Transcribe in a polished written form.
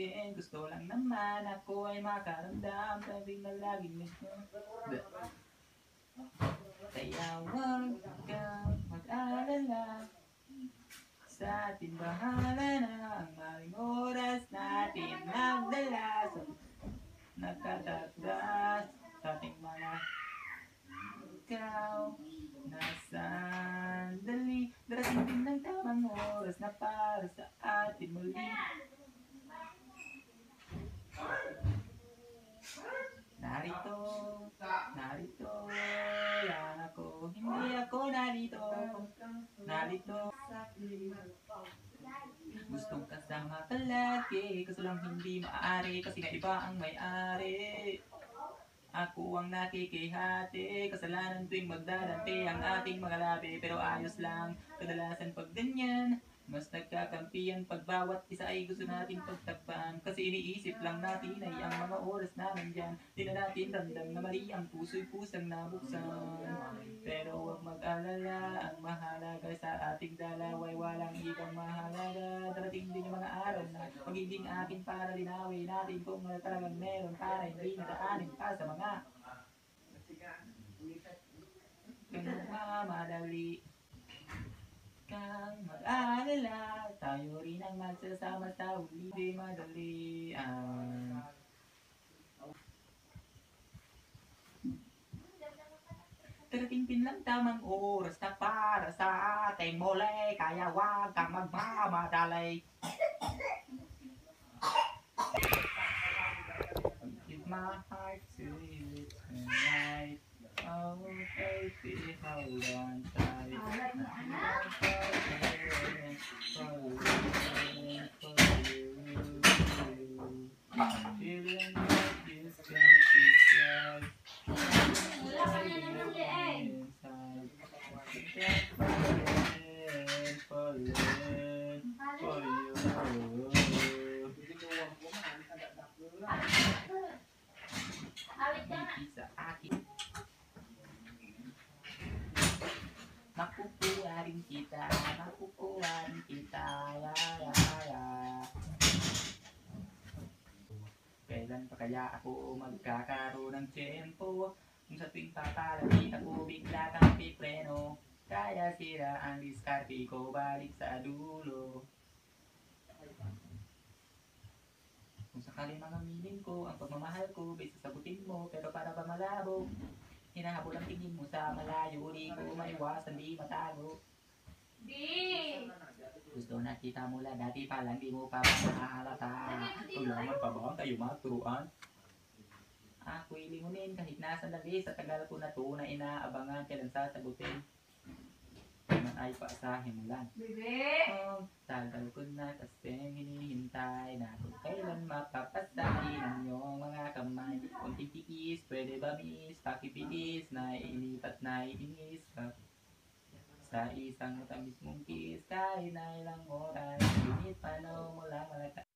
sabihin, gusto lang naman ako ay makaramdam. Sabi na laging gusto. Kaya huwag kang mag-alala. Sa ating bahala na ang maling oras natin nagdalas. Nakatagdas sa ating mga ikaw na sandali. Darating ng tamang oras na para sa atin muli. Narito, narito lang ako. Hindi ako narito, narito. Gustong kasama ka lagi, kaso lang hindi maaari, kasi na iba ang may-ari. Ako ang nakikihati, kasalanan tuwing magdadante ang ating mga labi. Pero ayos lang, kadalasan pag ganyan, mas nagkakampiyan pag bawat isa ay gusto nating pagtakpan. Kasi iniisip lang natin ay ang mga oras namin dyan. Di na natin ramdam na mali ang puso'y pusang nabuksan. Pero huwag mag-alala, ang mahalaga sa ating dalaway walang ibang mahalaga. Darating din ang mga araw na magiging akin para linawin natin kung talagang meron para hindi nataanin pa sa mga ganun madali. Kang mag-alala, tayo rin ang magsasama sa huli. Di madali Taratingpin lang tamang oras na para sa ating muli. Kaya huwag kang magmamadali. Give my heart to you tonight. Oh, baby, how long time Makukuha rin kita la. Kailan pa kaya ako magkakaroon ng tiyempo? Kung sa tuwing papalapit ako bigla kang pipreno. Kaya sira ang diskarte ko, balik sa dulo. Kung sakaling mga miling ko, ang pagmamahal ko, besa sabutin mo, pero para ba malabo? Hinahabol ang tingin mo sa malayo, di ko maiwasan, di matago. Di! Gusto na kita mula dati pa lang, di mo pa mahalata. Ulaman pa ba tayo maturuan? Ako'y lingunin kahit nasa labi. Sa tagal ko na to na inaabangan, kailan sasagutin? Man ay paasahin mo lang. Bebe! Tagal ko na kasing hinihintay na kung kailan mapapasahin ang iyong mga kamay. Kunting tikis, pwede ba miss? Pakipilis, naiinipat, naiinis ka. Sa isang matamis mong kiss, kain ay lang oras. Pinit, panaw mo lang malata.